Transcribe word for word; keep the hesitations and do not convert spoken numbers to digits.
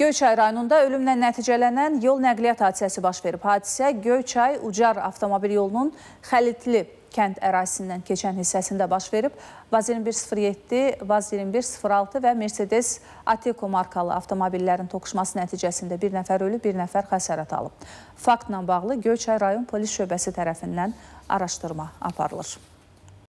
Göyçay rayonunda ölümlə nəticələnən yol nəqliyyat hadisəsi baş verib. Hadisə Göyçay-Ucar avtomobil yolunun Xəlitli kənd ərazisindən keçən hissəsində baş verib. Vazirin bir sıfır yeddi, Vazirin bir sıfır altı və Mercedes Atiko markalı avtomobillərin toqquşması nəticəsində bir nəfər ölüb, bir nəfər xəsarət alıb. Faktla bağlı Göyçay rayon polis şöbəsi tərəfindən araşdırma aparılır.